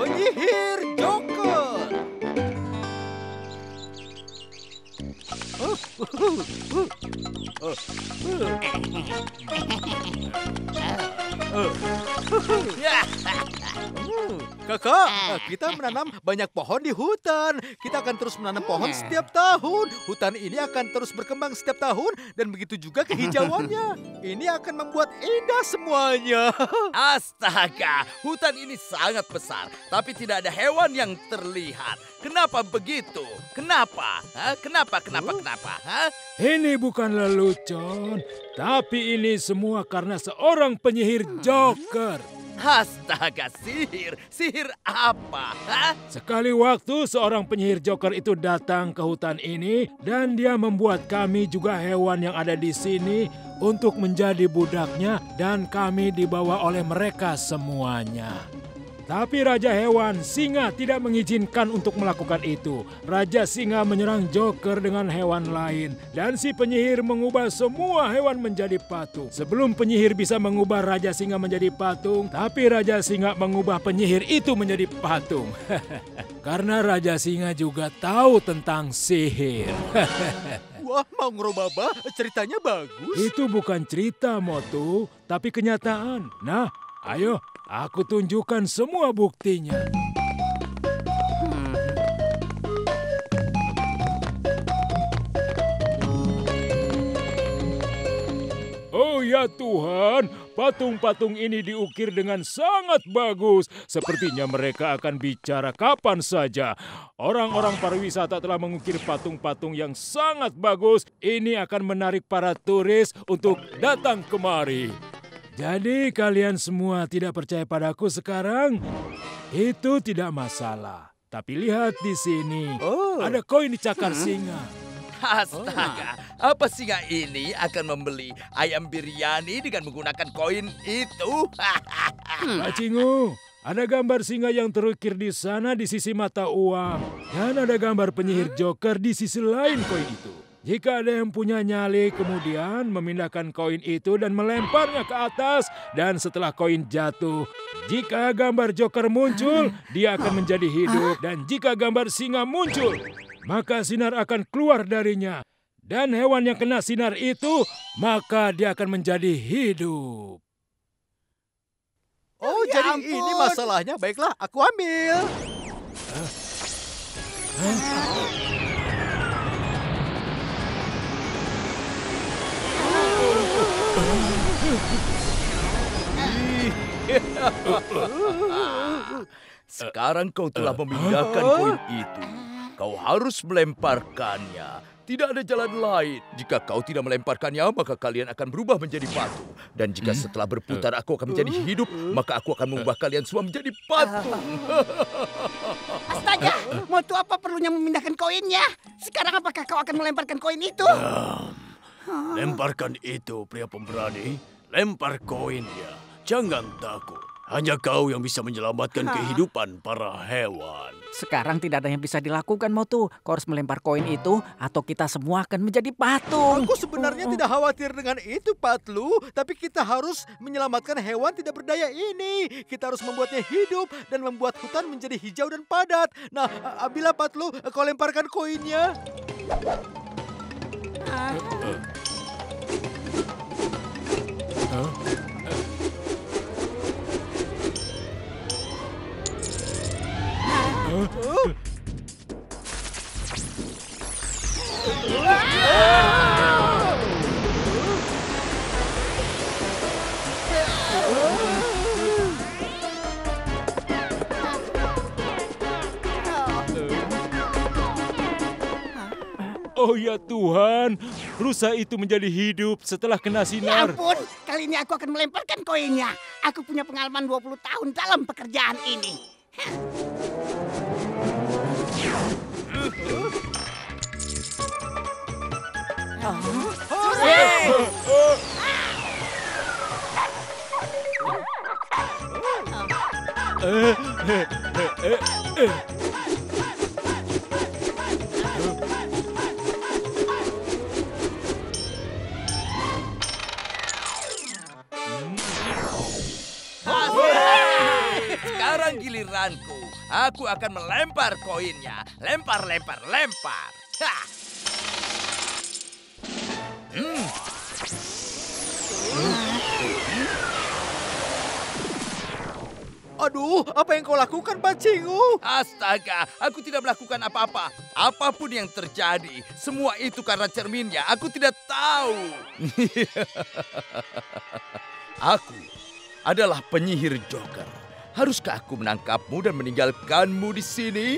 Onihir Joker. Kakak, kita menanam banyak pohon di hutan. Kita akan terus menanam pohon setiap tahun. Hutan ini akan terus berkembang setiap tahun. Dan begitu juga kehijauannya. Ini akan membuat indah semuanya. Astaga, hutan ini sangat besar. Tapi tidak ada hewan yang terlihat. Kenapa begitu? Kenapa? Hah? Kenapa? Hah? Ini bukan lelucon. Tapi ini semua karena seorang penyihir Joker. Astaga, sihir. Sihir apa? Hah? Sekali waktu seorang penyihir Joker itu datang ke hutan ini dan dia membuat kami juga hewan yang ada di sini untuk menjadi budaknya dan kami dibawa oleh mereka semuanya. Tapi Raja Hewan Singa tidak mengizinkan untuk melakukan itu. Raja Singa menyerang Joker dengan hewan lain. Dan si penyihir mengubah semua hewan menjadi patung. Sebelum penyihir bisa mengubah Raja Singa menjadi patung, tapi Raja Singa mengubah penyihir itu menjadi patung. Karena Raja Singa juga tahu tentang sihir. Wah, Mangro Baba, ceritanya bagus. Itu bukan cerita, Motu, tapi kenyataan. Nah, ayo. Aku tunjukkan semua buktinya. Oh ya Tuhan, patung-patung ini diukir dengan sangat bagus. Sepertinya mereka akan bicara kapan saja. Orang-orang pariwisata telah mengukir patung-patung yang sangat bagus. Ini akan menarik para turis untuk datang kemari. Jadi kalian semua tidak percaya padaku sekarang? Itu tidak masalah. Tapi lihat di sini, ada koin di cakar singa. Astaga, apa singa ini akan membeli ayam biryani dengan menggunakan koin itu? Pak Cinggu, ada gambar singa yang terukir di sana di sisi mata uang. Dan ada gambar penyihir Joker di sisi lain koin itu. Jika ada yang punya nyali, kemudian memindahkan koin itu dan melemparnya ke atas. Dan setelah koin jatuh, jika gambar Joker muncul, dia akan menjadi hidup. Dan jika gambar singa muncul, maka sinar akan keluar darinya. Dan hewan yang kena sinar itu, maka dia akan menjadi hidup. Oh, ya jadi ampun. Ini masalahnya. Baiklah, aku ambil. Sekarang kau telah memindahkan koin itu. Kau harus melemparkannya. Tidak ada jalan lain. Jika kau tidak melemparkannya, maka kalian akan berubah menjadi patung. Dan jika setelah berputar aku akan menjadi hidup, maka aku akan mengubah kalian semua menjadi patung. Astaga, Motu, apa perlunya memindahkan koinnya? Sekarang apakah kau akan melemparkan koin itu? Lemparkan itu, pria pemberani. Lempar koinnya. Jangan takut. Hanya kau yang bisa menyelamatkan kehidupan para hewan. Sekarang tidak ada yang bisa dilakukan, Motu. Kau harus melempar koin itu atau kita semua akan menjadi patung. Aku sebenarnya tidak khawatir dengan itu, Patlu. Tapi kita harus menyelamatkan hewan tidak berdaya ini. Kita harus membuatnya hidup dan membuat hutan menjadi hijau dan padat. Nah, ambillah Patlu, kau lemparkan koinnya. Oh ya Tuhan, rusa itu menjadi hidup setelah kena sinar. Ya ampun, kali ini aku akan melemparkan koinnya. Aku punya pengalaman 20 tahun dalam pekerjaan ini. giliranku. Aku akan melempar koinnya. Lempar, lempar, lempar. Ha! Aduh, apa yang kau lakukan, Pak Cinggu? Astaga, aku tidak melakukan apa-apa. Apapun yang terjadi, semua itu karena cerminnya. Aku tidak tahu. Aku adalah penyihir Joker. Haruskah aku menangkapmu dan meninggalkanmu di sini?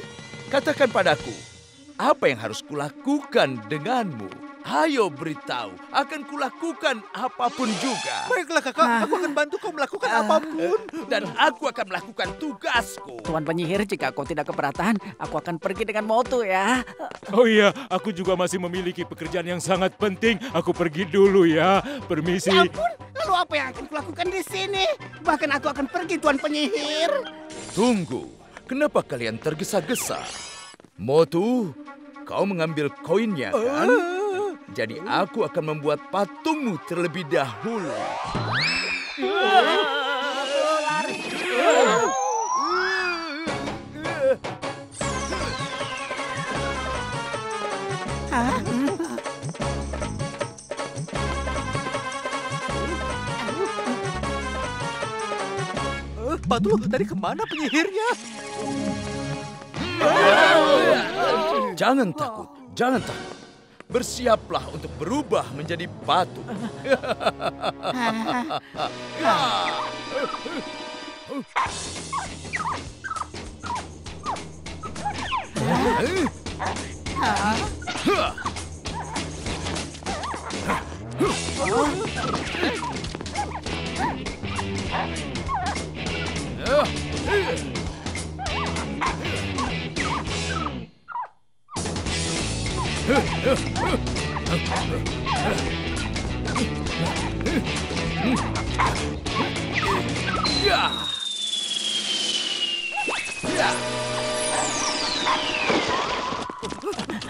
Katakan padaku, apa yang harus kulakukan denganmu? Ayo beritahu, akan kulakukan apapun juga. Baiklah kakak, aku akan bantu kau melakukan apapun. Dan aku akan melakukan tugasku. Tuan penyihir, jika kau tidak keberatan, aku akan pergi dengan Motu ya. Oh iya, aku juga masih memiliki pekerjaan yang sangat penting. Aku pergi dulu ya, permisi. Ya ampun, lalu apa yang akan kulakukan di sini? Bahkan aku akan pergi, Tuan penyihir. Tunggu, kenapa kalian tergesa-gesa? Motu, kau mengambil koinnya kan? Jadi aku akan membuat patungmu terlebih dahulu. Patlu, tadi kemana penyihirnya? Jangan takut, jangan takut. Bersiaplah untuk berubah menjadi batu.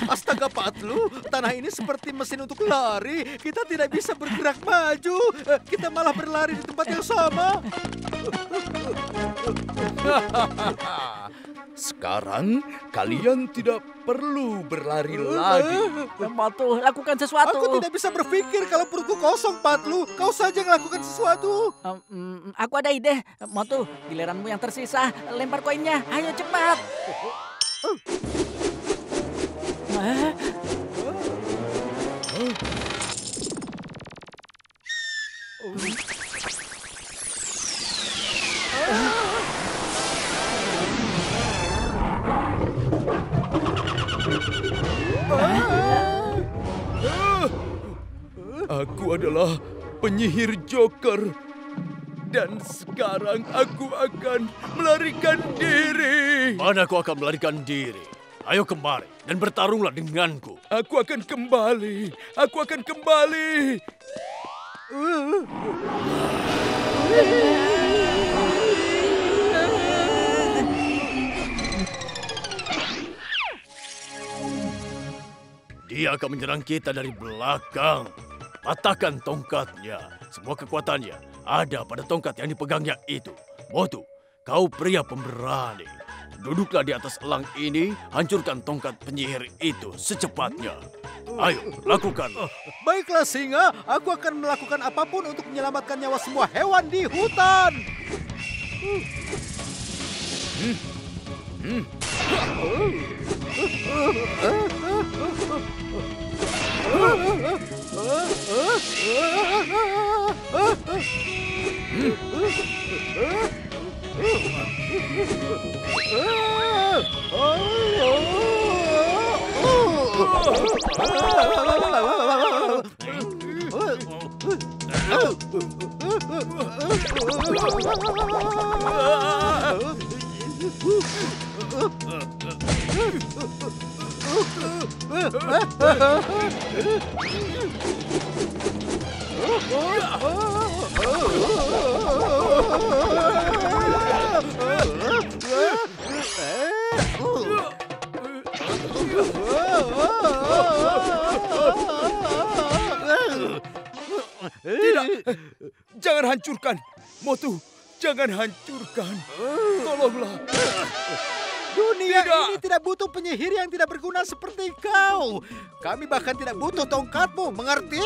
Astaga Patlu, tanah ini seperti mesin untuk lari. Kita tidak bisa bergerak maju. Kita malah berlari di tempat yang sama. Sekarang kalian tidak perlu berlari lagi. Patlu, lakukan sesuatu. Aku tidak bisa berpikir kalau perutku kosong, Patlu. Kau saja yang lakukan sesuatu. Aku ada ide. Motu, giliranmu yang tersisa. Lempar koinnya. Ayo cepat. Aku adalah penyihir Joker, dan sekarang aku akan melarikan diri. Mana aku akan melarikan diri? Ayo kemari dan bertarunglah denganku. Aku akan kembali. Aku akan kembali. Dia akan menyerang kita dari belakang. Patahkan tongkatnya. Semua kekuatannya ada pada tongkat yang dipegangnya itu. Motu, kau pria pemberani. Duduklah di atas elang ini, hancurkan tongkat penyihir itu secepatnya. Ayo, lakukan. Baiklah singa, aku akan melakukan apapun untuk menyelamatkan nyawa semua hewan di hutan. Tidak, jangan hancurkan Motu. Jangan hancurkan. Tolonglah. Dunia ini tidak butuh penyihir yang tidak berguna seperti kau. Kami bahkan tidak butuh tongkatmu, mengerti?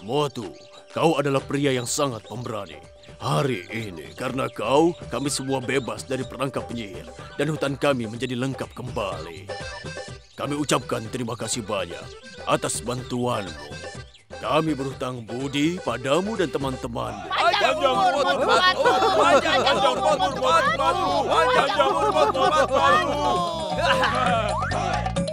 Motu, kau adalah pria yang sangat pemberani. Hari ini, karena kau, kami semua bebas dari perangkap penyihir dan hutan kami menjadi lengkap kembali. Kami ucapkan terima kasih banyak atas bantuanmu. Kami berhutang budi padamu dan teman-teman. Panjang umur Motu Patlu.